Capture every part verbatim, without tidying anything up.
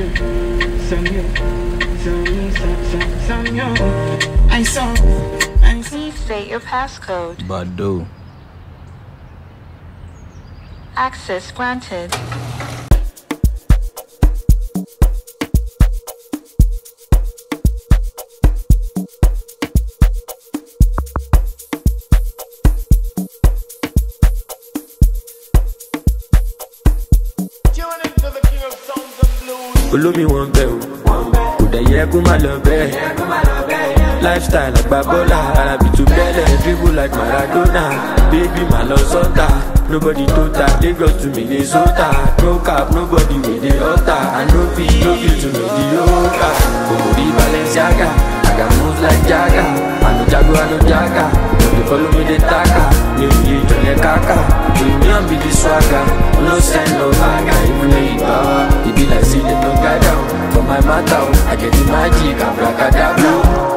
you, some you, some, some, some, some you. I saw, I see. State your passcode. Badu. Access granted. Olómi wọn bẹ o, kò dẹ̀ yẹ kó má lọ bẹ́ẹ̀. Lifestyle àgbà bọ́là, Arabi tó bẹ́lẹ̀, dribble like Maradona. Baby má lọ sọ́tà, nobody tó ta, Lagos to me Lesotho. No cap, nobody with the altar. I no fit, no fit to me the altar. Omori Balenciaga, I can move like Jagga. I no jago, I no jaga, but they follow me, they taka. New year, jolly kaka, give me and be the swagger. No sign, no hanga, even if it be like see them. I get the magic,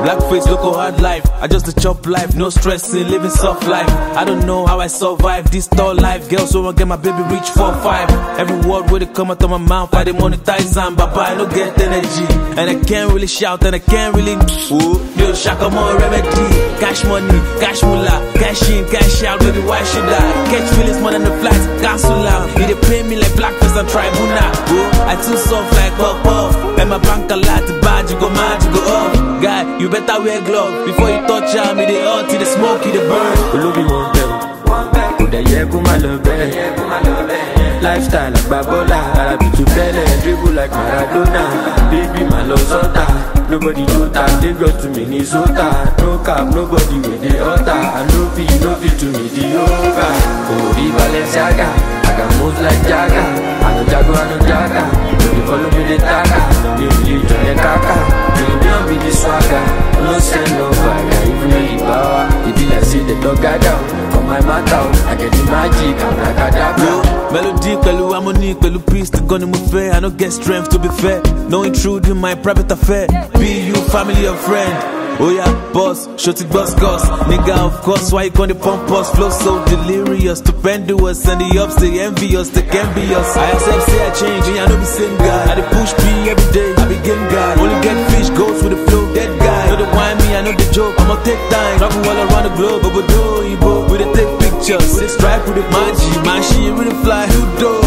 blackface, local hard life. I just a chop life, no stressing, living soft life. I don't know how I survive this tall life. Girls wanna get my baby rich for five. Every word where they come out of my mouth, I dey monetize and baba, I don't get energy. And I can't really shout, and I can't really. Ooh, yo, shaka more remedy. Cash money, cash mullah, cash in, cash out, baby, why should I? Catch feelings more than the flights, cancel out. You dey pay me like blackface and tribunal. Ooh, I too soft like pop pop. And my bank a lot to bad, you go mad, you go off. Guy, you better wear glove before you touch her, me the hot, the smoke, the burn. Olómi wọn bẹ o, kò dẹ̀ yẹ kó má lọ bẹ́ẹ̀. Lifestyle àgbà bọ́là, Arabi tó bẹ́lẹ̀, dribble like Maradona. Baby má lọ sọ́tà, nobody tó ta, Lagos to me Lesotho. No cap, nobody with the altar. I no fit, no fit to me the yoga. Omori Balenciaga, I can move like Jagga. I no jago, I no jaga, but they follow me, they taka. No send no fire, even if the power. It be like see the dog got down. From my mouth out, I get the magic, I'm like a dab. Melody, pelu harmony, pelu peace, the gun in my fair. I don't get strength to be fair. No intrude in my private affair. Be you, family or friend. Oh yeah, boss, shot it boss, cause nigga, of course, why you con the pump us? Flow so delirious, stupendous, and the ups, they envious, they can be us. I accept, say I change, and I know the same guy. I dey push P every day, I be game guy. Only get fish, goats with the flow, dead guy. Know the wine me, I know the joke, I'ma take time. Travel all around the globe, but do Igbo. We dey take pictures, we dey strike, we dey manji, manji, we dey fly, who do?